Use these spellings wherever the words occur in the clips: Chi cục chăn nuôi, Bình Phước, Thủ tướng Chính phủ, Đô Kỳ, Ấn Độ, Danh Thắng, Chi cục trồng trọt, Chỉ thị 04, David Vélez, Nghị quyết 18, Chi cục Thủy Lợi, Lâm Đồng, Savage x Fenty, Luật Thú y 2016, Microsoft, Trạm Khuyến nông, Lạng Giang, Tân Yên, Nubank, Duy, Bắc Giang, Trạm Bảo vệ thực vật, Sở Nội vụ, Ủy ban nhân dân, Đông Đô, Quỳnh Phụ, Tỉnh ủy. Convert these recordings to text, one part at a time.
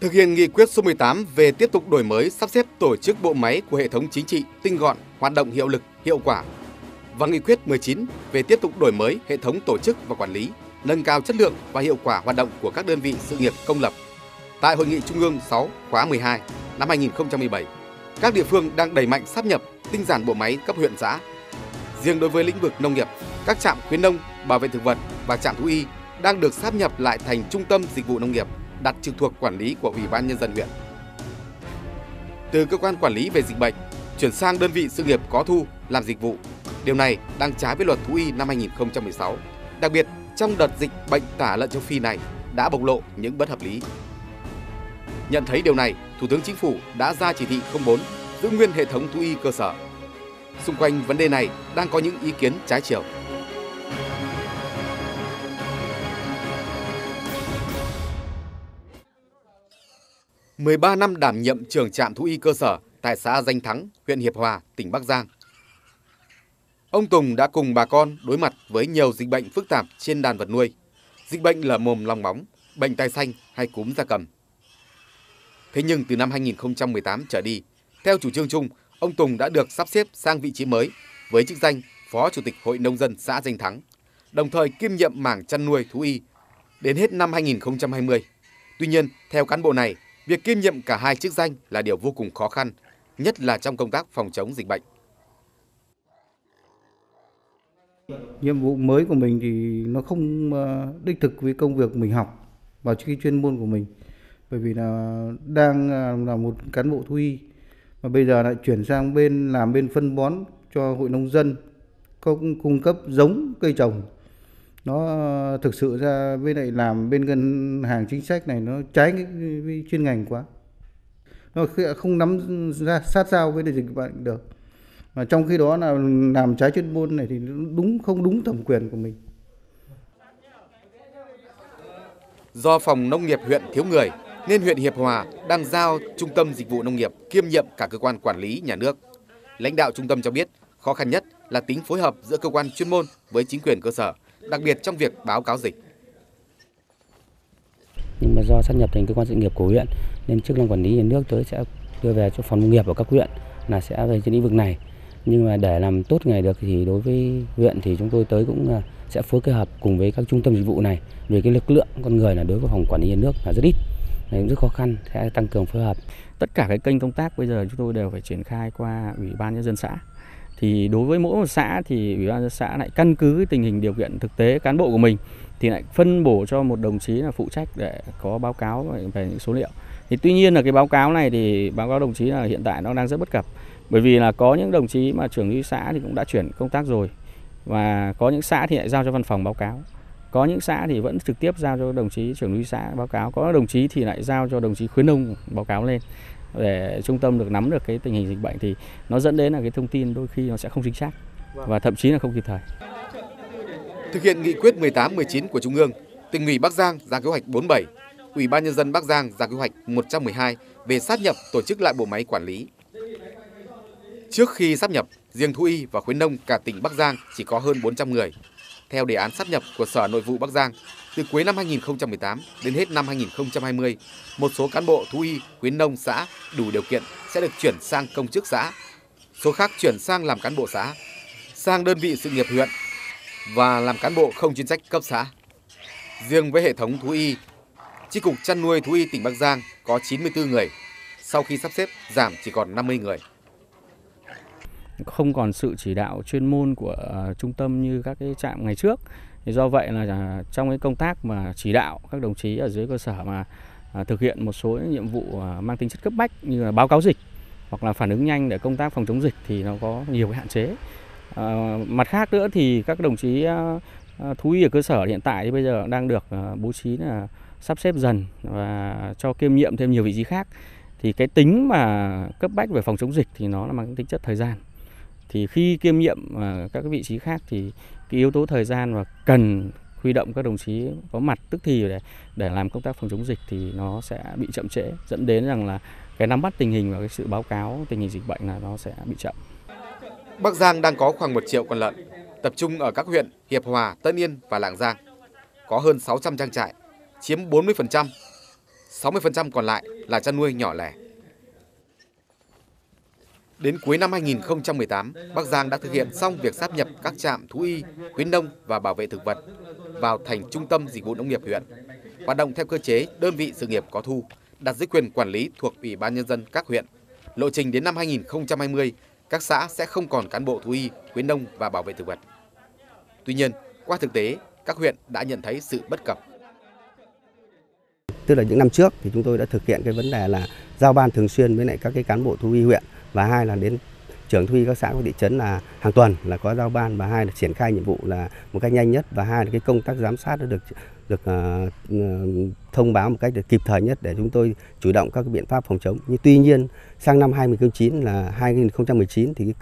Thực hiện nghị quyết số 18 về tiếp tục đổi mới, sắp xếp tổ chức bộ máy của hệ thống chính trị, tinh gọn, hoạt động hiệu lực, hiệu quả. Và nghị quyết 19 về tiếp tục đổi mới hệ thống tổ chức và quản lý, nâng cao chất lượng và hiệu quả hoạt động của các đơn vị sự nghiệp công lập. Tại Hội nghị Trung ương 6 khóa 12 năm 2017, các địa phương đang đẩy mạnh sáp nhập, tinh giản bộ máy cấp huyện xã. Riêng đối với lĩnh vực nông nghiệp, các trạm khuyến nông, bảo vệ thực vật và trạm thú y đang được sáp nhập lại thành trung tâm dịch vụ nông nghiệp đặt trực thuộc quản lý của Ủy ban nhân dân huyện. Từ cơ quan quản lý về dịch bệnh chuyển sang đơn vị sự nghiệp có thu làm dịch vụ. Điều này đang trái với Luật Thú y năm 2016. Đặc biệt, trong đợt dịch bệnh tả lợn châu Phi này đã bộc lộ những bất hợp lý. Nhận thấy điều này, Thủ tướng Chính phủ đã ra chỉ thị 04 giữ nguyên hệ thống thú y cơ sở. Xung quanh vấn đề này đang có những ý kiến trái chiều. Mười ba năm đảm nhiệm trưởng trạm thú y cơ sở tại xã Danh Thắng, huyện Hiệp Hòa, tỉnh Bắc Giang, ông Tùng đã cùng bà con đối mặt với nhiều dịch bệnh phức tạp trên đàn vật nuôi, dịch bệnh lở mồm long móng, bệnh tai xanh hay cúm gia cầm. Thế nhưng từ năm 2018 trở đi, theo chủ trương chung, ông Tùng đã được sắp xếp sang vị trí mới với chức danh Phó Chủ tịch Hội Nông dân xã Danh Thắng, đồng thời kiêm nhiệm mảng chăn nuôi thú y đến hết năm 2020. Tuy nhiên, theo cán bộ này, việc kiêm nhiệm cả hai chức danh là điều vô cùng khó khăn, nhất là trong công tác phòng chống dịch bệnh. Nhiệm vụ mới của mình thì nó không đích thực với công việc mình học và cái chuyên môn của mình. Bởi vì là đang là một cán bộ thú y mà bây giờ lại chuyển sang làm bên phân bón cho hội nông dân, cung cấp giống cây trồng. Nó thực sự ra với lại làm bên ngân hàng chính sách này nó trái cái chuyên ngành quá. Nó không nắm ra sát sao với dịch bệnh được. Mà trong khi đó là làm trái chuyên môn này thì không đúng thẩm quyền của mình. Do phòng nông nghiệp huyện thiếu người nên huyện Hiệp Hòa đang giao trung tâm dịch vụ nông nghiệp kiêm nhiệm cả cơ quan quản lý nhà nước. Lãnh đạo trung tâm cho biết khó khăn nhất là tính phối hợp giữa cơ quan chuyên môn với chính quyền cơ sở, đặc biệt trong việc báo cáo dịch. Nhưng mà do sáp nhập thành cơ quan sự nghiệp của huyện nên chức năng quản lý nhà nước tới sẽ đưa về cho phòng nông nghiệp của các huyện là sẽ về trên lĩnh vực này. Nhưng mà để làm tốt ngày được thì đối với huyện thì chúng tôi tới cũng sẽ phối kết hợp cùng với các trung tâm dịch vụ này, vì cái lực lượng con người là đối với phòng quản lý nhà nước là rất ít, này cũng rất khó khăn, sẽ tăng cường phối hợp. Tất cả cái kênh công tác bây giờ chúng tôi đều phải triển khai qua Ủy ban nhân dân xã. Thì đối với mỗi một xã thì Ủy ban nhân dân xã lại căn cứ tình hình điều kiện thực tế cán bộ của mình thì lại phân bổ cho một đồng chí là phụ trách để có báo cáo về những số liệu. Thì tuy nhiên là cái báo cáo này thì báo cáo đồng chí là hiện tại nó đang rất bất cập. Bởi vì là có những đồng chí mà trưởng y xã thì cũng đã chuyển công tác rồi. Và có những xã thì lại giao cho văn phòng báo cáo. Có những xã thì vẫn trực tiếp giao cho đồng chí trưởng y xã báo cáo. Có đồng chí thì lại giao cho đồng chí khuyến nông báo cáo lên. Để trung tâm được nắm được cái tình hình dịch bệnh thì nó dẫn đến là cái thông tin đôi khi nó sẽ không chính xác và thậm chí là không kịp thời. Thực hiện nghị quyết 18-19 của Trung ương, Tỉnh ủy Bắc Giang ra kế hoạch 47, Ủy ban nhân dân Bắc Giang ra kế hoạch 112 về sáp nhập tổ chức lại bộ máy quản lý. Trước khi sáp nhập, riêng thú y và khuyến nông cả tỉnh Bắc Giang chỉ có hơn 400 người. Theo đề án sáp nhập của Sở Nội vụ Bắc Giang, từ cuối năm 2018 đến hết năm 2020, một số cán bộ thú y, khuyến nông xã đủ điều kiện sẽ được chuyển sang công chức xã, số khác chuyển sang làm cán bộ xã, sang đơn vị sự nghiệp huyện và làm cán bộ không chuyên trách cấp xã. Riêng với hệ thống thú y, Chi cục chăn nuôi thú y tỉnh Bắc Giang có 94 người, sau khi sắp xếp giảm chỉ còn 50 người. Không còn sự chỉ đạo chuyên môn của trung tâm như các cái trạm ngày trước. Thì do vậy là trong cái công tác mà chỉ đạo các đồng chí ở dưới cơ sở mà thực hiện một số nhiệm vụ mang tính chất cấp bách như là báo cáo dịch hoặc là phản ứng nhanh để công tác phòng chống dịch thì nó có nhiều cái hạn chế. Mặt khác nữa thì các đồng chí thú y ở cơ sở hiện tại thì bây giờ đang được bố trí là sắp xếp dần và cho kiêm nhiệm thêm nhiều vị trí khác. Thì cái tính mà cấp bách về phòng chống dịch thì nó là mang tính chất thời gian. Thì khi kiêm nhiệm các vị trí khác thì cái yếu tố thời gian và cần huy động các đồng chí có mặt tức thì để làm công tác phòng chống dịch thì nó sẽ bị chậm trễ, dẫn đến rằng là cái nắm bắt tình hình và cái sự báo cáo tình hình dịch bệnh là nó sẽ bị chậm. Bắc Giang đang có khoảng 1 triệu con lợn, tập trung ở các huyện Hiệp Hòa, Tân Yên và Lạng Giang. Có hơn 600 trang trại, chiếm 40%. 60% còn lại là chăn nuôi nhỏ lẻ. Đến cuối năm 2018, Bắc Giang đã thực hiện xong việc sáp nhập các trạm thú y, khuyến nông và bảo vệ thực vật vào thành trung tâm dịch vụ nông nghiệp huyện, hoạt động theo cơ chế đơn vị sự nghiệp có thu, đặt dưới quyền quản lý thuộc Ủy ban nhân dân các huyện. Lộ trình đến năm 2020, các xã sẽ không còn cán bộ thú y, khuyến nông và bảo vệ thực vật. Tuy nhiên, qua thực tế, các huyện đã nhận thấy sự bất cập. Tức là những năm trước thì chúng tôi đã thực hiện cái vấn đề là giao ban thường xuyên với lại các cái cán bộ thú y huyện, và hai là đến trưởng thú y các xã của thị trấn là hàng tuần là có giao ban, và hai là triển khai nhiệm vụ là một cách nhanh nhất, và hai là cái công tác giám sát đã được thông báo một cách được kịp thời nhất để chúng tôi chủ động các cái biện pháp phòng chống. Nhưng tuy nhiên sang năm 2019 thì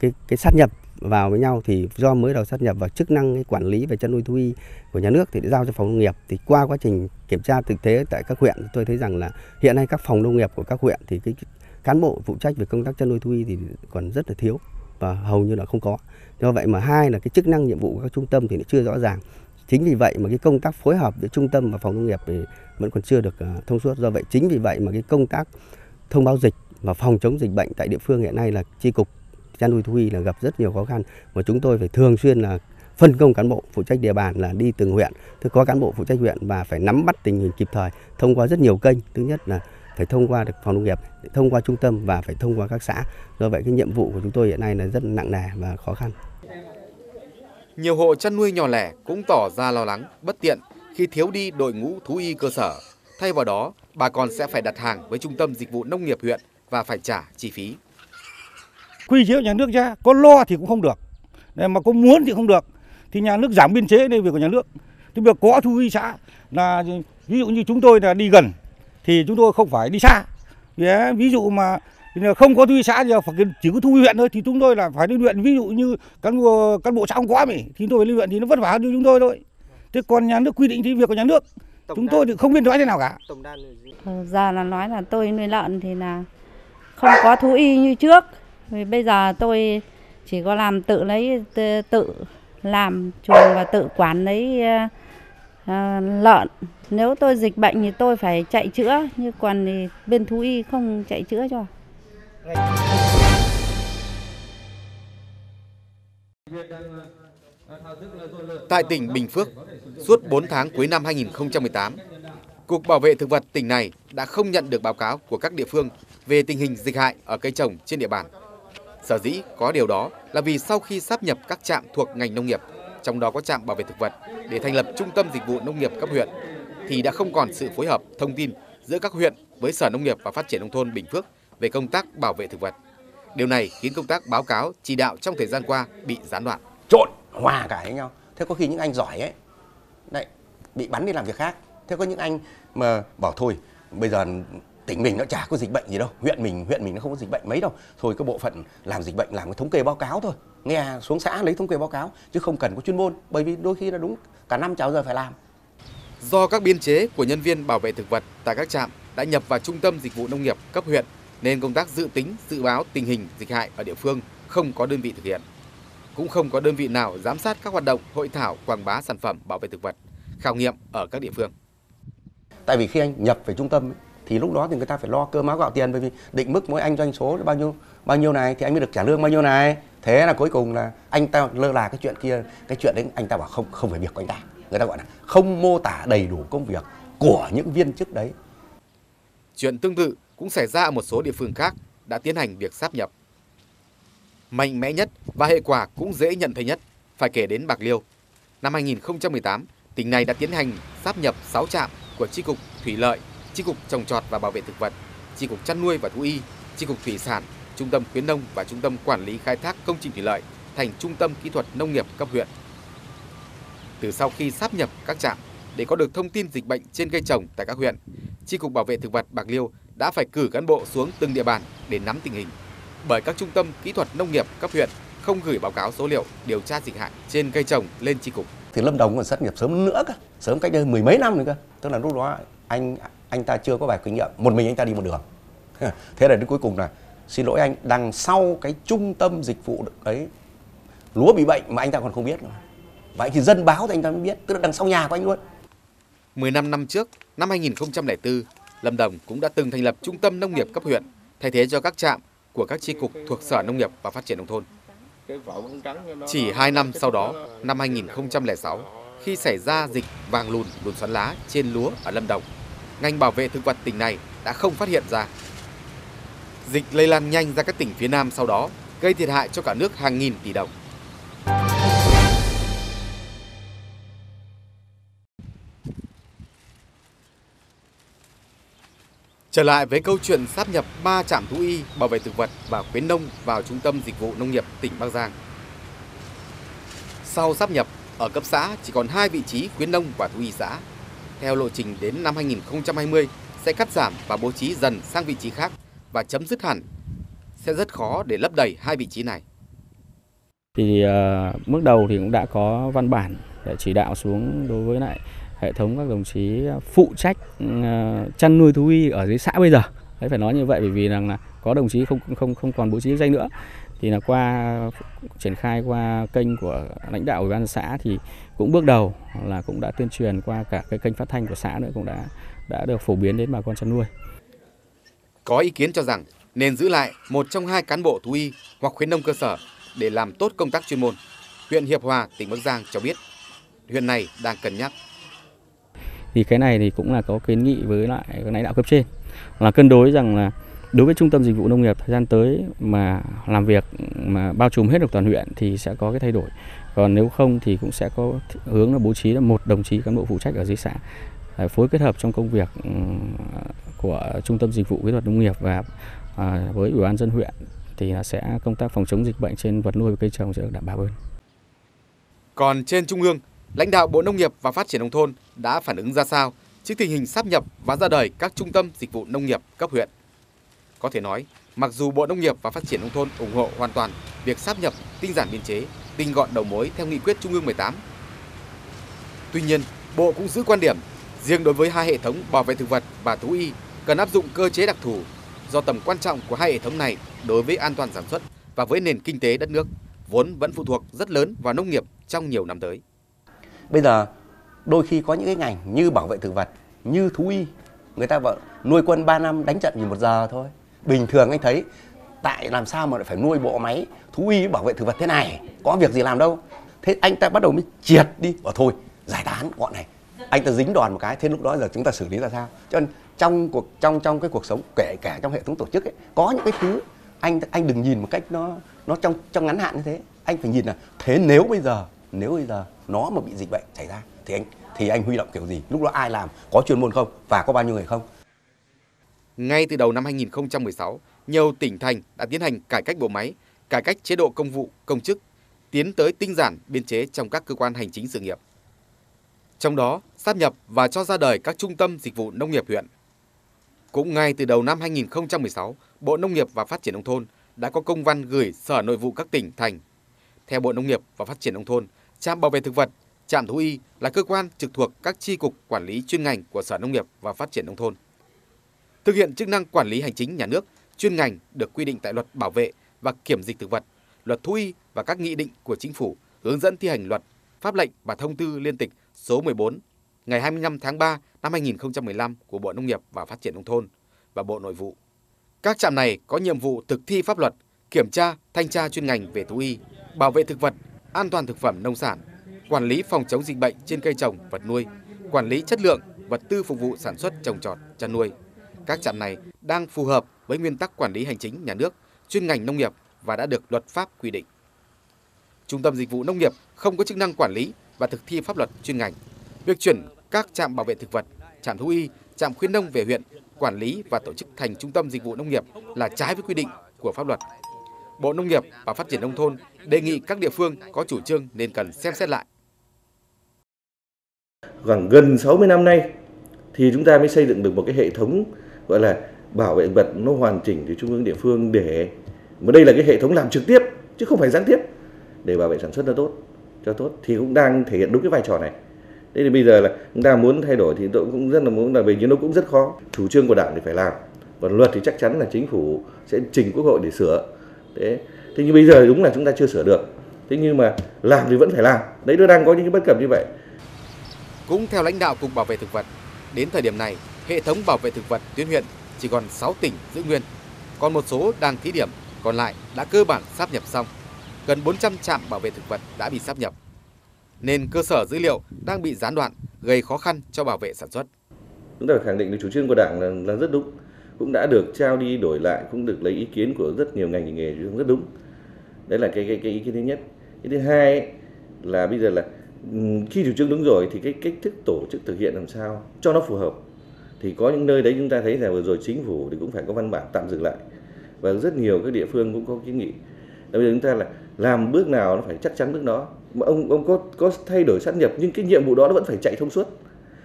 cái sát nhập vào với nhau, thì do mới đầu sát nhập vào chức năng cái quản lý về chăn nuôi thú y của nhà nước thì đã giao cho phòng nông nghiệp, thì qua quá trình kiểm tra thực tế tại các huyện tôi thấy rằng là hiện nay các phòng nông nghiệp của các huyện thì cái cán bộ phụ trách về công tác chăn nuôi thú y thì còn rất là thiếu và hầu như là không có. Do vậy mà hai là cái chức năng nhiệm vụ của các trung tâm thì nó chưa rõ ràng. Chính vì vậy mà cái công tác phối hợp giữa trung tâm và phòng nông nghiệp thì vẫn còn chưa được thông suốt. Do vậy chính vì vậy mà cái công tác thông báo dịch và phòng chống dịch bệnh tại địa phương hiện nay là chi cục chăn nuôi thú y là gặp rất nhiều khó khăn, và chúng tôi phải thường xuyên là phân công cán bộ phụ trách địa bàn là đi từng huyện, tức có cán bộ phụ trách huyện và phải nắm bắt tình hình kịp thời thông qua rất nhiều kênh. Thứ nhất là phải thông qua được phòng nông nghiệp, thông qua trung tâm và phải thông qua các xã. Do vậy cái nhiệm vụ của chúng tôi hiện nay là rất nặng nề và khó khăn. Nhiều hộ chăn nuôi nhỏ lẻ cũng tỏ ra lo lắng, bất tiện khi thiếu đi đội ngũ thú y cơ sở. Thay vào đó, bà con sẽ phải đặt hàng với trung tâm dịch vụ nông nghiệp huyện và phải trả chi phí. Quy chế của nhà nước ra, có lo thì cũng không được, mà có muốn thì không được. Thì nhà nước giảm biên chế nên việc của nhà nước. Thì việc có thú y xã là ví dụ như chúng tôi là đi gần thì chúng tôi không phải đi xa. Ví dụ mà không có thú y xã thì chỉ có thú y huyện thôi, thì chúng tôi là phải lên huyện. Ví dụ như cán bộ xã không có thì chúng tôi phải lên huyện thì nó vất vả cho chúng tôi thôi. Thế còn nhà nước quy định thì việc của nhà nước, chúng tôi thì không biết nói thế nào cả. Giờ là nói là tôi nuôi lợn thì là không có thú y như trước. Vì bây giờ tôi chỉ có làm tự làm chuồng và tự quản lấy lợn. Nếu tôi dịch bệnh thì tôi phải chạy chữa, nhưng còn thì bên thú y không chạy chữa cho. Tại tỉnh Bình Phước, suốt 4 tháng cuối năm 2018, Cục Bảo vệ thực vật tỉnh này đã không nhận được báo cáo của các địa phương về tình hình dịch hại ở cây trồng trên địa bàn. Sở dĩ có điều đó là vì sau khi sáp nhập các trạm thuộc ngành nông nghiệp, trong đó có trạm bảo vệ thực vật, để thành lập trung tâm dịch vụ nông nghiệp cấp huyện, thì đã không còn sự phối hợp thông tin giữa các huyện với Sở Nông nghiệp và Phát triển Nông thôn Bình Phước về công tác bảo vệ thực vật. Điều này khiến công tác báo cáo, chỉ đạo trong thời gian qua bị gián đoạn. Trộn hòa cả với nhau. Thế có khi những anh giỏi ấy, đấy, bị bắn đi làm việc khác. Thế có những anh mà bảo thôi, bây giờ tỉnh mình nó chả có dịch bệnh gì đâu, huyện mình nó không có dịch bệnh mấy đâu, thôi cái bộ phận làm dịch bệnh làm cái thống kê báo cáo thôi, nghe xuống xã lấy thống kê báo cáo chứ không cần có chuyên môn, bởi vì đôi khi là đúng cả năm chả bao giờ phải làm. Do các biên chế của nhân viên bảo vệ thực vật tại các trạm đã nhập vào trung tâm dịch vụ nông nghiệp cấp huyện nên công tác dự tính dự báo tình hình dịch hại ở địa phương không có đơn vị thực hiện, cũng không có đơn vị nào giám sát các hoạt động hội thảo quảng bá sản phẩm bảo vệ thực vật, khảo nghiệm ở các địa phương. Tại vì khi anh nhập về trung tâm ấy, thì lúc đó thì người ta phải lo cơm áo gạo tiền, bởi vì định mức mỗi anh doanh số là bao nhiêu này thì anh mới được trả lương bao nhiêu này. Thế là cuối cùng là anh ta lơ là cái chuyện kia, cái chuyện đấy anh ta bảo không phải việc của anh ta. Người ta gọi là không mô tả đầy đủ công việc của những viên chức đấy. Chuyện tương tự cũng xảy ra ở một số địa phương khác đã tiến hành việc sáp nhập. Mạnh mẽ nhất và hệ quả cũng dễ nhận thấy nhất phải kể đến Bạc Liêu. Năm 2018, tỉnh này đã tiến hành sáp nhập 6 trạm của Chi cục Thủy Lợi, Chi cục trồng trọt và bảo vệ thực vật, Chi cục chăn nuôi và thú y, Chi cục thủy sản, Trung tâm khuyến nông và Trung tâm quản lý khai thác công trình thủy lợi thành Trung tâm kỹ thuật nông nghiệp cấp huyện. Từ sau khi sáp nhập các trạm, để có được thông tin dịch bệnh trên cây trồng tại các huyện, Chi cục bảo vệ thực vật Bạc Liêu đã phải cử cán bộ xuống từng địa bàn để nắm tình hình, bởi các trung tâm kỹ thuật nông nghiệp cấp huyện không gửi báo cáo số liệu điều tra dịch hại trên cây trồng lên chi cục. Thì Lâm Đồng còn sáp nhập sớm nữa cơ, sớm cách đây mười mấy năm nữa cơ. Tức là lúc đó anh ta chưa có bài kinh nghiệm, một mình anh ta đi một đường. Thế là đến cuối cùng là xin lỗi anh, đằng sau cái trung tâm dịch vụ đấy lúa bị bệnh mà anh ta còn không biết nữa. Vậy thì dân báo thì anh ta mới biết, tức là đằng sau nhà của anh luôn. 15 năm trước, năm 2004, Lâm Đồng cũng đã từng thành lập trung tâm nông nghiệp cấp huyện, thay thế cho các trạm của các chi cục thuộc Sở Nông nghiệp và Phát triển Nông thôn. Chỉ 2 năm sau đó, năm 2006, khi xảy ra dịch vàng lùn, lùn xoắn lá trên lúa ở Lâm Đồng, ngành bảo vệ thực vật tỉnh này đã không phát hiện ra. Dịch lây lan nhanh ra các tỉnh phía Nam sau đó, gây thiệt hại cho cả nước hàng nghìn tỷ đồng. Trở lại với câu chuyện sáp nhập 3 trạm thú y, bảo vệ thực vật và khuyến nông vào Trung tâm Dịch vụ Nông nghiệp tỉnh Bắc Giang. Sau sáp nhập, ở cấp xã chỉ còn 2 vị trí khuyến nông và thú y xã. Theo lộ trình đến năm 2020 sẽ cắt giảm và bố trí dần sang vị trí khác và chấm dứt hẳn. Sẽ rất khó để lấp đầy 2 vị trí này. Thì bước đầu thì cũng đã có văn bản để chỉ đạo xuống đối với lại hệ thống các đồng chí phụ trách chăn nuôi thú y ở dưới xã bây giờ. Đấy, phải nói như vậy bởi vì rằng là có đồng chí không còn bố trí danh nữa. Thì là qua triển khai qua kênh của lãnh đạo ủy ban xã thì cũng bước đầu là cũng đã tuyên truyền qua cả cái kênh phát thanh của xã nữa, cũng đã được phổ biến đến bà con chăn nuôi. Có ý kiến cho rằng nên giữ lại một trong 2 cán bộ thú y hoặc khuyến nông cơ sở để làm tốt công tác chuyên môn. Huyện Hiệp Hòa, tỉnh Bắc Giang cho biết huyện này đang cân nhắc. Thì cái này thì cũng là có kiến nghị với lại lãnh đạo cấp trên là cân đối rằng là đối với trung tâm dịch vụ nông nghiệp thời gian tới mà làm việc mà bao trùm hết được toàn huyện thì sẽ có cái thay đổi. Còn nếu không thì cũng sẽ có hướng là bố trí là 1 đồng chí cán bộ phụ trách ở dưới xã phối kết hợp trong công việc của trung tâm dịch vụ kỹ thuật nông nghiệp và với ủy ban nhân dân huyện thì sẽ công tác phòng chống dịch bệnh trên vật nuôi và cây trồng sẽ được đảm bảo hơn. Còn trên trung ương, lãnh đạo Bộ Nông nghiệp và Phát triển Nông thôn đã phản ứng ra sao trước tình hình sáp nhập và ra đời các trung tâm dịch vụ nông nghiệp cấp huyện? Có thể nói, mặc dù Bộ Nông nghiệp và Phát triển Nông thôn ủng hộ hoàn toàn việc sáp nhập, tinh giản biên chế, tinh gọn đầu mối theo nghị quyết Trung ương 18. Tuy nhiên, Bộ cũng giữ quan điểm, riêng đối với 2 hệ thống bảo vệ thực vật và thú y cần áp dụng cơ chế đặc thù do tầm quan trọng của 2 hệ thống này đối với an toàn sản xuất và với nền kinh tế đất nước, vốn vẫn phụ thuộc rất lớn vào nông nghiệp trong nhiều năm tới. Bây giờ, đôi khi có những cái ngành như bảo vệ thực vật, như thú y, người ta vẫn nuôi quân 3 năm đánh trận chỉ 1 giờ thôi. Bình thường anh thấy tại làm sao mà lại phải nuôi bộ máy thú y bảo vệ thực vật thế này, có việc gì làm đâu. Thế anh ta bắt đầu mới triệt đi, bảo thôi giải tán bọn này, anh ta dính đòn một cái, thế lúc đó giờ chúng ta xử lý ra sao. Cho nên trong cái cuộc sống, kể cả trong hệ thống tổ chức ấy, có những cái thứ anh đừng nhìn một cách nó trong ngắn hạn như thế. Anh phải nhìn là thế nếu bây giờ nó mà bị dịch bệnh xảy ra thì anh huy động kiểu gì, lúc đó ai làm, có chuyên môn không và có bao nhiêu người không. Ngay từ đầu năm 2016, nhiều tỉnh thành đã tiến hành cải cách bộ máy, cải cách chế độ công vụ, công chức, tiến tới tinh giản biên chế trong các cơ quan hành chính sự nghiệp. Trong đó, sáp nhập và cho ra đời các trung tâm dịch vụ nông nghiệp huyện. Cũng ngay từ đầu năm 2016, Bộ Nông nghiệp và Phát triển Nông thôn đã có công văn gửi Sở Nội vụ các tỉnh thành. Theo Bộ Nông nghiệp và Phát triển Nông thôn, Trạm Bảo vệ thực vật, Trạm Thú y là cơ quan trực thuộc các chi cục quản lý chuyên ngành của Sở Nông nghiệp và Phát triển Nông thôn. Thực hiện chức năng quản lý hành chính nhà nước, chuyên ngành được quy định tại Luật Bảo vệ và Kiểm dịch thực vật, Luật Thú y và các nghị định của Chính phủ, hướng dẫn thi hành luật, pháp lệnh và thông tư liên tịch số 14 ngày 25 tháng 3 năm 2015 của Bộ Nông nghiệp và Phát triển Nông thôn và Bộ Nội vụ. Các trạm này có nhiệm vụ thực thi pháp luật, kiểm tra, thanh tra chuyên ngành về thú y, bảo vệ thực vật, an toàn thực phẩm nông sản, quản lý phòng chống dịch bệnh trên cây trồng, vật nuôi, quản lý chất lượng vật tư phục vụ sản xuất trồng trọt, chăn nuôi. Các trạm này đang phù hợp với nguyên tắc quản lý hành chính nhà nước, chuyên ngành nông nghiệp và đã được luật pháp quy định. Trung tâm dịch vụ nông nghiệp không có chức năng quản lý và thực thi pháp luật chuyên ngành. Việc chuyển các trạm bảo vệ thực vật, trạm thú y, trạm khuyến nông về huyện quản lý và tổ chức thành trung tâm dịch vụ nông nghiệp là trái với quy định của pháp luật. Bộ Nông nghiệp và Phát triển Nông thôn đề nghị các địa phương có chủ trương nên cần xem xét lại. Gần 60 năm nay thì chúng ta mới xây dựng được một cái hệ thống gọi là bảo vệ vật nó hoàn chỉnh từ trung ương địa phương, để mà đây là cái hệ thống làm trực tiếp chứ không phải gián tiếp, để bảo vệ sản xuất nó tốt cho tốt thì cũng đang thể hiện đúng cái vai trò này. Thế thì bây giờ là chúng ta muốn thay đổi thì tôi cũng rất là muốn là, vì nó cũng rất khó. Chủ trương của Đảng thì phải làm, và luật thì chắc chắn là Chính phủ sẽ trình Quốc hội để sửa. Thế nhưng bây giờ đúng là chúng ta chưa sửa được. Thế nhưng mà làm thì vẫn phải làm. Đấy, nó đang có những cái bất cập như vậy. Cũng theo lãnh đạo Cục Bảo vệ thực vật, đến thời điểm này hệ thống bảo vệ thực vật tuyến huyện chỉ còn 6 tỉnh giữ nguyên, còn một số đang thí điểm, còn lại đã cơ bản sáp nhập xong. Gần 400 trạm bảo vệ thực vật đã bị sáp nhập, nên cơ sở dữ liệu đang bị gián đoạn, gây khó khăn cho bảo vệ sản xuất. Chúng ta phải khẳng định được chủ trương của Đảng là rất đúng, cũng đã được trao đi đổi lại, cũng được lấy ý kiến của rất nhiều ngành nghề, rất đúng. Đấy là cái ý kiến thứ nhất. Cái thứ hai ấy, là bây giờ là khi chủ trương đúng rồi thì cái cách thức tổ chức thực hiện làm sao cho nó phù hợp. Thì có những nơi đấy chúng ta thấy là vừa rồi chính phủ thì cũng phải có văn bản tạm dừng lại, và rất nhiều các địa phương cũng có kiến nghị. Bây giờ chúng ta là làm bước nào nó phải chắc chắn bước đó. Mà ông có thay đổi sát nhập nhưng cái nhiệm vụ đó nó vẫn phải chạy thông suốt.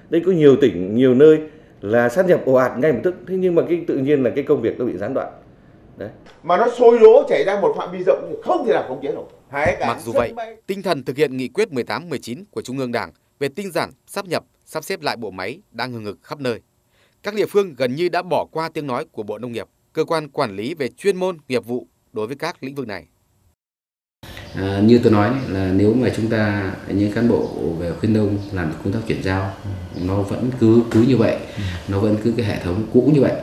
Đây có nhiều tỉnh, nhiều nơi là sát nhập ồ ạt ngay lập tức, thế nhưng mà tự nhiên là cái công việc nó bị gián đoạn. Đấy. Mà nó sôi lỗ chảy ra một phạm vi rộng thì không thể nào khống chế được. Mặc dù vậy, tinh thần thực hiện nghị quyết 18-19 của Trung ương Đảng về tinh giản, sáp nhập, sắp xếp lại bộ máy đang hừng hực khắp nơi. Các địa phương gần như đã bỏ qua tiếng nói của Bộ Nông nghiệp, cơ quan quản lý về chuyên môn, nghiệp vụ đối với các lĩnh vực này. Như tôi nói là nếu mà chúng ta những cán bộ về khuyến nông làm công tác chuyển giao, nó vẫn cứ như vậy, nó vẫn cứ cái hệ thống cũ như vậy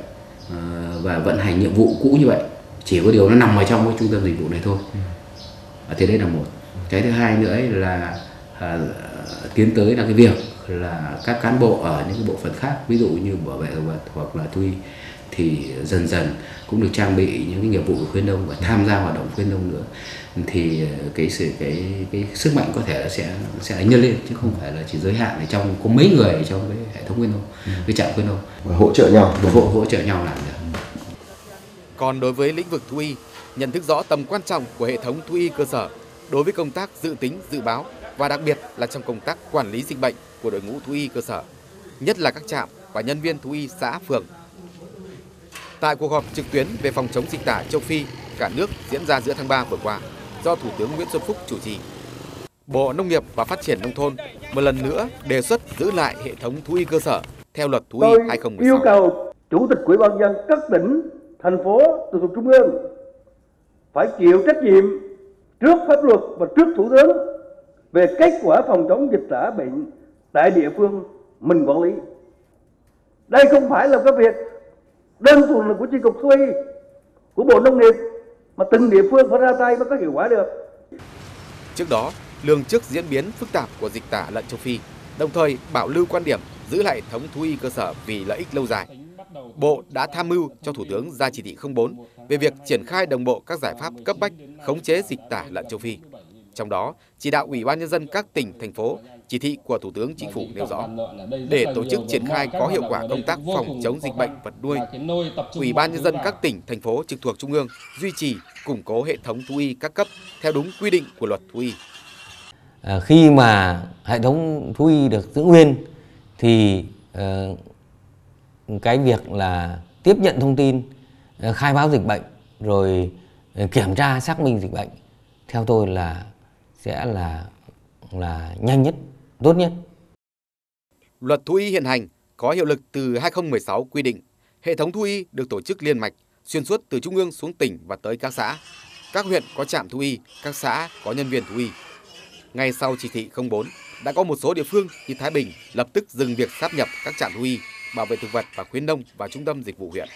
và vận hành nhiệm vụ cũ như vậy, chỉ có điều nó nằm ở trong cái trung tâm dịch vụ này thôi. Thì đây là một. Cái thứ hai nữa là tiến tới là cái việc là các cán bộ ở những bộ phận khác, ví dụ như bảo vệ thực vật hoặc là thú y, thì dần dần cũng được trang bị những cái nghiệp vụ của khuyến nông và tham gia hoạt động khuyến nông nữa, thì cái sức mạnh có thể là sẽ nhân lên, chứ không phải là chỉ giới hạn ở trong có mấy người ở trong cái hệ thống khuyến nông, cái trạm khuyến nông, và hỗ trợ nhau làm được. Còn đối với lĩnh vực thú y, nhận thức rõ tầm quan trọng của hệ thống thú y cơ sở đối với công tác dự tính, dự báo và đặc biệt là trong công tác quản lý dịch bệnh của đội ngũ thú y cơ sở, nhất là các trạm và nhân viên thú y xã phường. Tại cuộc họp trực tuyến về phòng chống dịch tả châu Phi cả nước diễn ra giữa tháng 3 vừa qua do Thủ tướng Nguyễn Xuân Phúc chủ trì, Bộ Nông nghiệp và Phát triển Nông thôn một lần nữa đề xuất giữ lại hệ thống thú y cơ sở theo Luật Thú y 2016. Tôi yêu cầu Chủ tịch Ủy ban nhân dân các tỉnh, thành phố trực thuộc trung ương phải chịu trách nhiệm trước pháp luật và trước Thủ tướng về kết quả phòng chống dịch tả bệnh tại địa phương mình quản lý. Đây không phải là cái việc đơn thuần là của Chi cục Thú y, của Bộ Nông nghiệp, mà từng địa phương phải ra tay mới có hiệu quả được. Trước đó, lường trước diễn biến phức tạp của dịch tả lợn châu Phi, đồng thời bảo lưu quan điểm giữ lại hệ thống thú y cơ sở vì lợi ích lâu dài, Bộ đã tham mưu cho Thủ tướng ra chỉ thị 04 về việc triển khai đồng bộ các giải pháp cấp bách khống chế dịch tả lợn châu Phi. Trong đó, chỉ đạo Ủy ban nhân dân các tỉnh, thành phố, chỉ thị của Thủ tướng Chính phủ nêu rõ, để tổ chức triển khai có hiệu quả công tác phòng chống dịch bệnh vật nuôi, Ủy ban nhân dân các tỉnh, thành phố trực thuộc Trung ương duy trì, củng cố hệ thống thú y các cấp theo đúng quy định của Luật Thú y. Khi mà hệ thống thú y được giữ nguyên thì cái việc là tiếp nhận thông tin, khai báo dịch bệnh, rồi kiểm tra xác minh dịch bệnh, theo tôi là sẽ là nhanh nhất, tốt nhất. Luật Thú y hiện hành có hiệu lực từ 2016 quy định hệ thống thú y được tổ chức liên mạch, xuyên suốt từ trung ương xuống tỉnh và tới các xã. Các huyện có trạm thú y, các xã có nhân viên thú y. Ngay sau chỉ thị 04, đã có một số địa phương như Thái Bình lập tức dừng việc sáp nhập các trạm thú y, bảo vệ thực vật và khuyến nông và trung tâm dịch vụ huyện.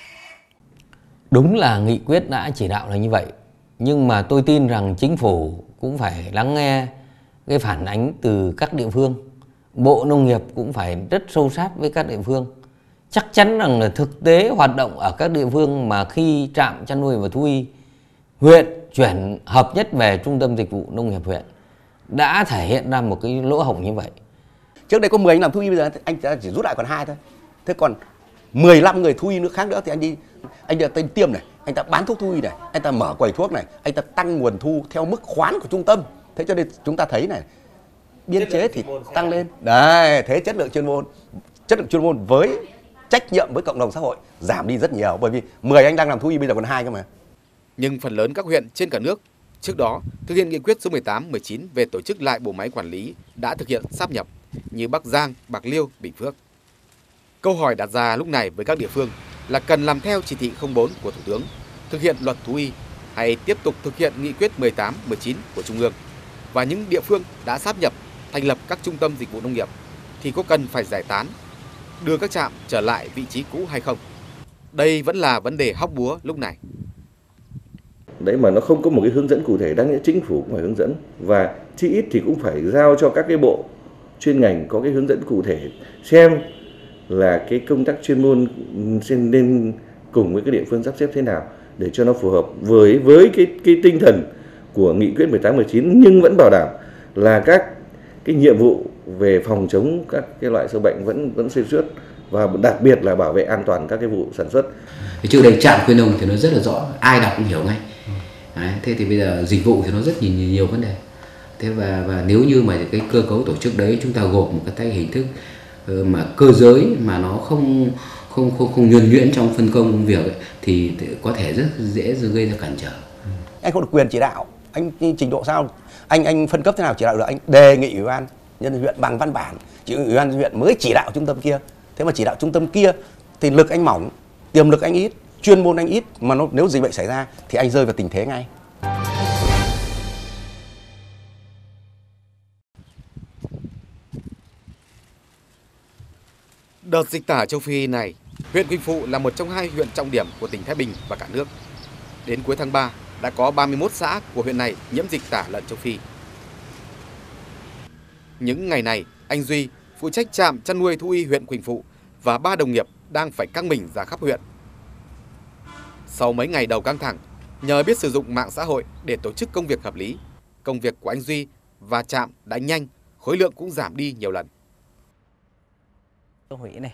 Đúng là nghị quyết đã chỉ đạo là như vậy. Nhưng mà tôi tin rằng chính phủ cũng phải lắng nghe cái phản ánh từ các địa phương. Bộ Nông nghiệp cũng phải rất sâu sát với các địa phương. Chắc chắn rằng là thực tế hoạt động ở các địa phương mà khi trạm chăn nuôi và thú y huyện chuyển hợp nhất về trung tâm dịch vụ nông nghiệp huyện đã thể hiện ra một cái lỗ hổng như vậy. Trước đây có 10 anh làm thú y, bây giờ anh chỉ rút lại còn 2 thôi. Thế còn 15 người thú y nữa khác nữa thì anh đi, anh ta tiêm này, anh ta bán thuốc thú y này, anh ta mở quầy thuốc này, anh ta tăng nguồn thu theo mức khoán của trung tâm. Thế cho nên chúng ta thấy này, biên chế thì tăng lên. Đấy, thế chất lượng chuyên môn với trách nhiệm với cộng đồng xã hội giảm đi rất nhiều, bởi vì 10 anh đang làm thú y bây giờ còn 2 cơ mà. Nhưng phần lớn các huyện trên cả nước trước đó thực hiện nghị quyết số 18-19 về tổ chức lại bộ máy quản lý đã thực hiện sáp nhập như Bắc Giang, Bạc Liêu, Bình Phước. Câu hỏi đặt ra lúc này với các địa phương là cần làm theo chỉ thị 04 của Thủ tướng, thực hiện Luật Thú y hay tiếp tục thực hiện nghị quyết 18-19 của Trung ương. Và những địa phương đã sáp nhập, thành lập các trung tâm dịch vụ nông nghiệp thì có cần phải giải tán đưa các trạm trở lại vị trí cũ hay không? Đây vẫn là vấn đề hóc búa lúc này. Đấy mà nó không có một cái hướng dẫn cụ thể, đáng lẽ chính phủ cũng phải hướng dẫn, và chí ít thì cũng phải giao cho các cái bộ chuyên ngành có cái hướng dẫn cụ thể xem là cái công tác chuyên môn nên cùng với các địa phương sắp xếp thế nào để cho nó phù hợp với cái tinh thần của nghị quyết 18-19, nhưng vẫn bảo đảm là các cái nhiệm vụ về phòng chống các cái loại sâu bệnh vẫn xuyên suốt, và đặc biệt là bảo vệ an toàn các cái vụ sản xuất. Trước đây trạm khuyến nông thì nó rất là rõ, ai đọc cũng hiểu ngay. Đấy, thế thì bây giờ dịch vụ thì nó rất nhiều vấn đề. Thế và nếu như mà cái cơ cấu tổ chức đấy chúng ta gộp một cái hình thức mà cơ giới mà nó không nhuần nhuyễn trong phân công công việc ấy, thì có thể rất dễ gây ra cản trở. Anh có được quyền chỉ đạo, anh trình độ sao, anh phân cấp thế nào chỉ đạo được, anh đề nghị ủy ban nhân huyện bằng văn bản, chứ ủy ban huyện mới chỉ đạo trung tâm kia. Thế mà chỉ đạo trung tâm kia thì lực anh mỏng, tiềm lực anh ít, chuyên môn anh ít, mà nếu dịch bệnh xảy ra thì anh rơi vào tình thế ngay. Đợt dịch tả châu Phi này, huyện Quỳnh Phụ là một trong hai huyện trọng điểm của tỉnh Thái Bình và cả nước. Đến cuối tháng 3 đã có 31 xã của huyện này nhiễm dịch tả lợn châu Phi. Những ngày này, anh Duy, phụ trách trạm chăn nuôi thú y huyện Quỳnh Phụ và 3 đồng nghiệp đang phải căng mình ra khắp huyện. Sau mấy ngày đầu căng thẳng, nhờ biết sử dụng mạng xã hội để tổ chức công việc hợp lý, công việc của anh Duy và trạm đã nhanh, khối lượng cũng giảm đi nhiều lần. Hủy này,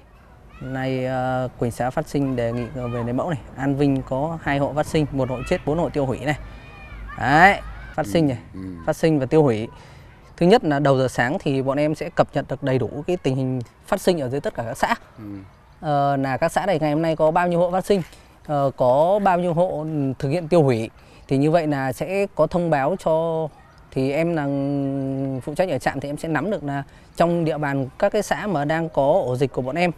nay Quỳnh xã phát sinh đề nghị về lấy mẫu này. An Vinh có 2 hộ phát sinh, 1 hộ chết, 4 hộ tiêu hủy này. Đấy, phát sinh này, phát sinh và tiêu hủy. Thứ nhất là đầu giờ sáng thì bọn em sẽ cập nhật được đầy đủ cái tình hình phát sinh ở dưới tất cả các xã. Là các xã này ngày hôm nay có bao nhiêu hộ phát sinh, có bao nhiêu hộ thực hiện tiêu hủy. Thì như vậy là sẽ có thông báo cho, thì em là phụ trách ở trạm thì em sẽ nắm được là trong địa bàn các cái xã mà đang có ổ dịch của bọn em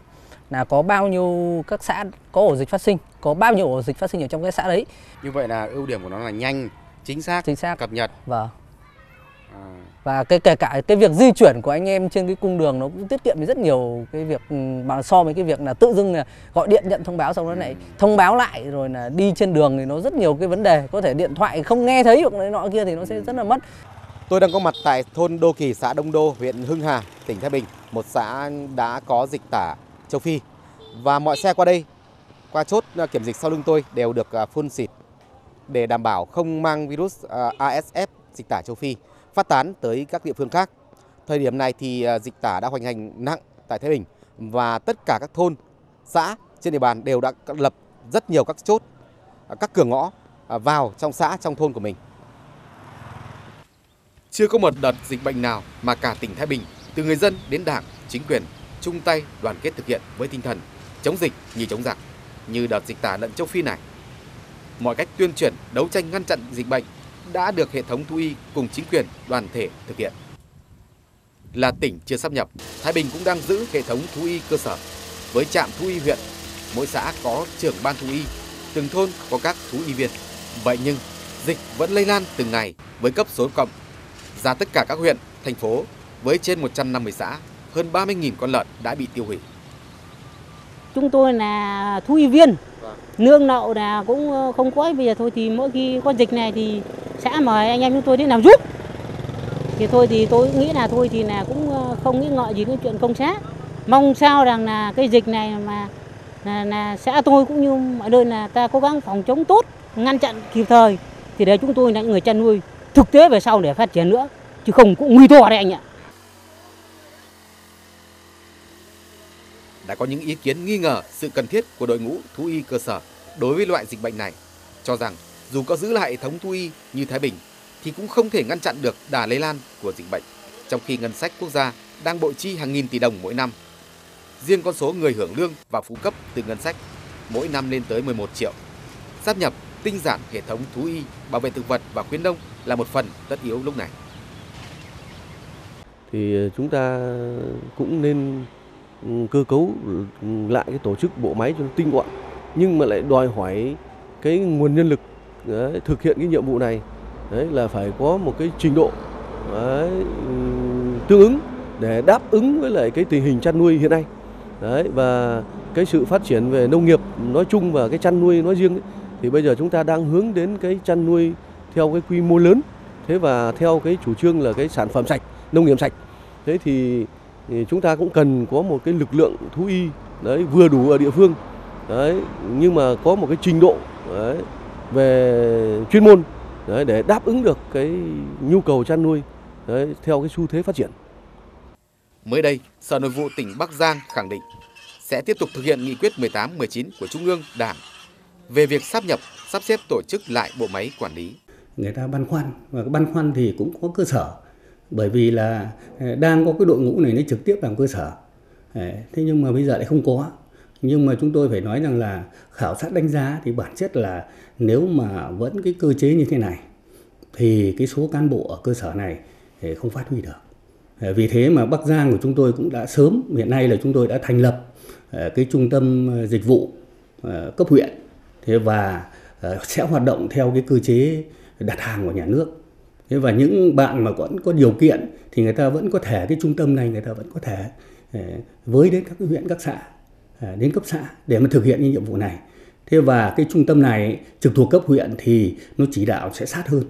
là có bao nhiêu các xã có ổ dịch phát sinh, có bao nhiêu ổ dịch phát sinh ở trong cái xã đấy. Như vậy là ưu điểm của nó là nhanh, chính xác, cập nhật. Vâng. Và kể cả cái việc di chuyển của anh em trên cái cung đường nó cũng tiết kiệm đi rất nhiều cái việc mà so với cái việc là tự dưng là gọi điện nhận thông báo xong đó lại thông báo lại rồi là đi trên đường thì nó rất nhiều cái vấn đề, có thể điện thoại không nghe thấy hoặc nọ kia thì nó sẽ rất là mất. Tôi đang có mặt tại thôn Đô Kỳ, xã Đông Đô, huyện Hưng Hà, tỉnh Thái Bình, một xã đã có dịch tả châu Phi, và mọi xe qua đây, qua chốt kiểm dịch sau lưng tôi đều được phun xịt để đảm bảo không mang virus ASF, dịch tả châu Phi, phát tán tới các địa phương khác. Thời điểm này thì dịch tả đã hoành hành nặng tại Thái Bình và tất cả các thôn, xã trên địa bàn đều đã lập rất nhiều các chốt, các cửa ngõ vào trong xã, trong thôn của mình. Chưa có một đợt dịch bệnh nào mà cả tỉnh Thái Bình, từ người dân đến đảng, chính quyền, chung tay đoàn kết thực hiện với tinh thần chống dịch như chống giặc, như đợt dịch tả lợn châu Phi này. Mọi cách tuyên truyền, đấu tranh ngăn chặn dịch bệnh đã được hệ thống thú y cùng chính quyền đoàn thể thực hiện. Là tỉnh chưa sáp nhập, Thái Bình cũng đang giữ hệ thống thú y cơ sở với trạm thú y huyện, mỗi xã có trưởng ban thú y, từng thôn có các thú y viên. Vậy nhưng dịch vẫn lây lan từng ngày với cấp số cộng ra tất cả các huyện, thành phố với trên 150 xã, hơn 30.000 con lợn đã bị tiêu hủy. Chúng tôi là thú y viên, nương nậu là cũng không có, bây giờ thôi thì mỗi khi có dịch này thì xã mời anh em chúng tôi đến làm giúp. Thì thôi thì tôi nghĩ là thôi thì là cũng không nghĩ ngợi gì đến chuyện công xã. Mong sao rằng là cái dịch này mà là xã tôi cũng như mọi nơi là ta cố gắng phòng chống tốt, ngăn chặn kịp thời thì để chúng tôi là người chăn nuôi thực tế về sau để phát triển nữa, chứ không cũng nguy to đấy anh ạ. Đã có những ý kiến nghi ngờ sự cần thiết của đội ngũ thú y cơ sở đối với loại dịch bệnh này, cho rằng dù có giữ lại hệ thống thú y như Thái Bình thì cũng không thể ngăn chặn được đà lây lan của dịch bệnh, trong khi ngân sách quốc gia đang bội chi hàng nghìn tỷ đồng mỗi năm. Riêng con số người hưởng lương và phụ cấp từ ngân sách mỗi năm lên tới 11 triệu. Sáp nhập, tinh giản hệ thống thú y, bảo vệ thực vật và khuyến nông là một phần tất yếu lúc này. Thì chúng ta cũng nên cơ cấu lại cái tổ chức bộ máy cho nó tinh gọn, nhưng mà lại đòi hỏi cái nguồn nhân lực đấy, thực hiện cái nhiệm vụ này đấy, là phải có một cái trình độ đấy, tương ứng để đáp ứng với lại cái tình hình chăn nuôi hiện nay. Đấy, và cái sự phát triển về nông nghiệp nói chung và cái chăn nuôi nói riêng ấy, thì bây giờ chúng ta đang hướng đến cái chăn nuôi theo cái quy mô lớn, thế và theo cái chủ trương là cái sản phẩm sạch, nông nghiệp sạch. Thế thì chúng ta cũng cần có một cái lực lượng thú y đấy vừa đủ ở địa phương, đấy, nhưng mà có một cái trình độ đấy, về chuyên môn đấy, để đáp ứng được cái nhu cầu chăn nuôi đấy, theo cái xu thế phát triển. Mới đây, Sở Nội vụ tỉnh Bắc Giang khẳng định sẽ tiếp tục thực hiện nghị quyết 18-19 của Trung ương Đảng về việc sáp nhập, sắp xếp tổ chức lại bộ máy quản lý. Người ta băn khoăn, và cái băn khoăn thì cũng có cơ sở, bởi vì là đang có cái đội ngũ này nó trực tiếp làm cơ sở. Thế nhưng mà bây giờ lại không có. Nhưng mà chúng tôi phải nói rằng là khảo sát đánh giá thì bản chất là nếu mà vẫn cái cơ chế như thế này thì cái số cán bộ ở cơ sở này không phát huy được. Vì thế mà Bắc Giang của chúng tôi cũng đã sớm, hiện nay là chúng tôi đã thành lập cái trung tâm dịch vụ cấp huyện, thế và sẽ hoạt động theo cái cơ chế đặt hàng của nhà nước. Thế và những bạn mà vẫn có điều kiện thì người ta vẫn có thể, cái trung tâm này người ta vẫn có thể với đến các huyện, các xã, đến cấp xã để mà thực hiện những nhiệm vụ này. Thế và cái trung tâm này trực thuộc cấp huyện thì nó chỉ đạo sẽ sát hơn,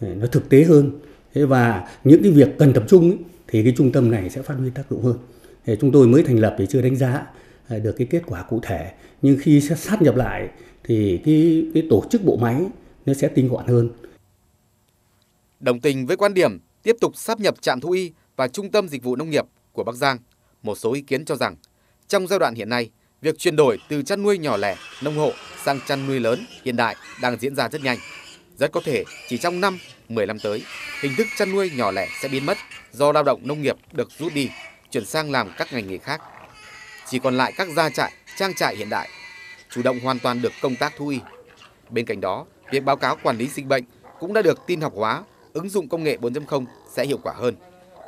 nó thực tế hơn. Thế và những cái việc cần tập trung ấy, thì cái trung tâm này sẽ phát huy tác dụng hơn. Thế chúng tôi mới thành lập thì chưa đánh giá được cái kết quả cụ thể. Nhưng khi sẽ sát nhập lại thì cái tổ chức bộ máy nó sẽ tinh gọn hơn. Đồng tình với quan điểm tiếp tục sáp nhập trạm thú y và trung tâm dịch vụ nông nghiệp của Bắc Giang, một số ý kiến cho rằng trong giai đoạn hiện nay, việc chuyển đổi từ chăn nuôi nhỏ lẻ, nông hộ sang chăn nuôi lớn, hiện đại đang diễn ra rất nhanh. Rất có thể chỉ trong năm 15 tới, hình thức chăn nuôi nhỏ lẻ sẽ biến mất do lao động nông nghiệp được rút đi, chuyển sang làm các ngành nghề khác. Chỉ còn lại các gia trại, trang trại hiện đại, chủ động hoàn toàn được công tác thú y. Bên cạnh đó, việc báo cáo quản lý dịch bệnh cũng đã được tin học hóa, ứng dụng công nghệ 4.0 sẽ hiệu quả hơn,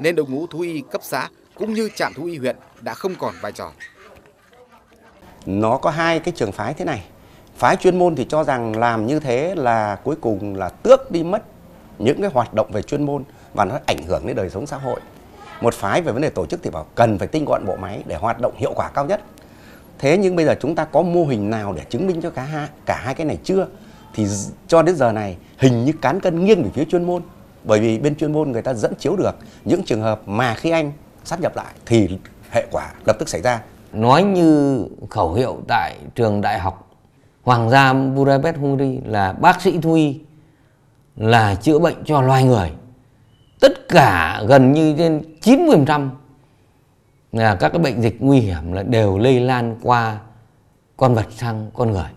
nên đội ngũ thú y cấp xã cũng như trạm thú y huyện đã không còn vai trò. Nó có hai cái trường phái thế này. Phái chuyên môn thì cho rằng làm như thế là cuối cùng là tước đi mất những cái hoạt động về chuyên môn và nó ảnh hưởng đến đời sống xã hội. Một phái về vấn đề tổ chức thì bảo cần phải tinh gọn bộ máy để hoạt động hiệu quả cao nhất. Thế nhưng bây giờ chúng ta có mô hình nào để chứng minh cho cả hai cái này chưa? Thì cho đến giờ này hình như cán cân nghiêng về phía chuyên môn. Bởi vì bên chuyên môn người ta dẫn chiếu được những trường hợp mà khi anh sáp nhập lại thì hệ quả lập tức xảy ra. Nói như khẩu hiệu tại trường đại học Hoàng gia Budapest, Hungary là bác sĩ thú y là chữa bệnh cho loài người. Tất cả gần như trên 90% là các cái bệnh dịch nguy hiểm là đều lây lan qua con vật sang con người.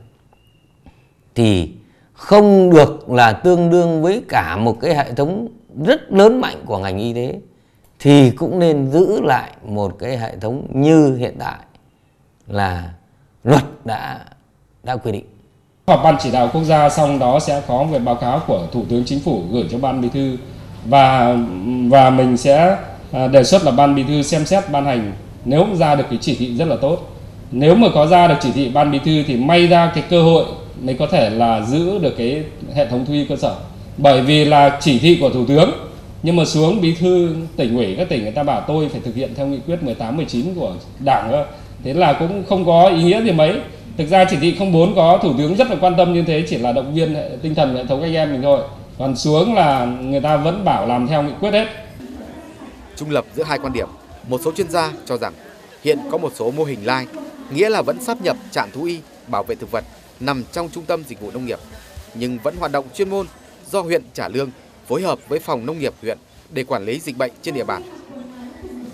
Thì không được là tương đương với cả một cái hệ thống rất lớn mạnh của ngành y tế, thì cũng nên giữ lại một cái hệ thống như hiện tại là luật đã quy định. Họp ban chỉ đạo quốc gia xong đó sẽ có về báo cáo của Thủ tướng Chính phủ gửi cho Ban Bí thư và mình sẽ đề xuất là Ban Bí thư xem xét ban hành, nếu ra được cái chỉ thị rất là tốt. Nếu mà có ra được chỉ thị Ban Bí thư thì may ra cái cơ hội mới có thể là giữ được cái hệ thống thú y cơ sở. Bởi vì là chỉ thị của Thủ tướng nhưng mà xuống Bí thư tỉnh ủy các tỉnh người ta bảo tôi phải thực hiện theo nghị quyết 18-19 của Đảng thôi. Thế là cũng không có ý nghĩa gì mấy. Thực ra chỉ thị 04 có Thủ tướng rất là quan tâm như thế, chỉ là động viên tinh thần hệ thống anh em mình thôi. Còn xuống là người ta vẫn bảo làm theo nghị quyết hết. Trung lập giữa hai quan điểm, một số chuyên gia cho rằng hiện có một số mô hình lai, nghĩa là vẫn sáp nhập trạm thú y, bảo vệ thực vật nằm trong trung tâm dịch vụ nông nghiệp, nhưng vẫn hoạt động chuyên môn do huyện trả lương phối hợp với phòng nông nghiệp huyện để quản lý dịch bệnh trên địa bàn.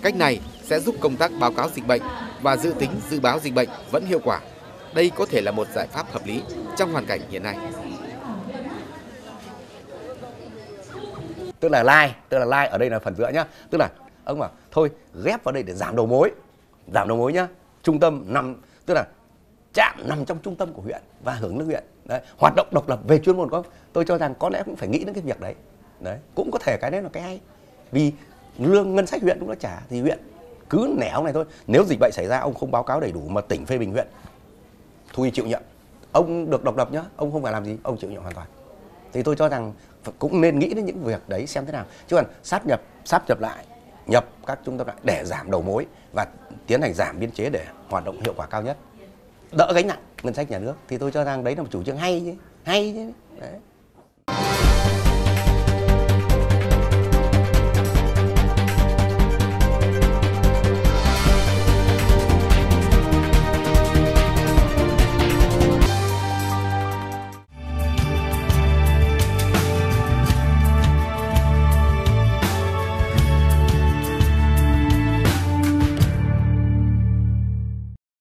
Cách này sẽ giúp công tác báo cáo dịch bệnh và dự tính dự báo dịch bệnh vẫn hiệu quả. Đây có thể là một giải pháp hợp lý trong hoàn cảnh hiện nay. Tức là lai ở đây là phần giữa nhá. Tức là ông bảo thôi ghép vào đây để giảm đầu mối nhá. Trung tâm nằm, tức là trạm nằm trong trung tâm của huyện và hưởng lương huyện. Đấy, hoạt động độc lập về chuyên môn có, tôi cho rằng có lẽ cũng phải nghĩ đến cái việc đấy. Đấy, cũng có thể cái đấy là cái hay. Vì lương ngân sách huyện cũng đã trả thì huyện cứ nẻo này thôi. Nếu dịch bệnh xảy ra ông không báo cáo đầy đủ mà tỉnh phê bình huyện, thú y chịu nhận. Ông được độc lập nhá, ông không phải làm gì, ông chịu nhận hoàn toàn. Thì tôi cho rằng cũng nên nghĩ đến những việc đấy xem thế nào. Chứ còn sáp nhập lại nhập các trung tâm để giảm đầu mối và tiến hành giảm biên chế để hoạt động hiệu quả cao nhất, đỡ gánh nặng ngân sách nhà nước. Thì tôi cho rằng đấy là một chủ trương hay chứ. Đấy.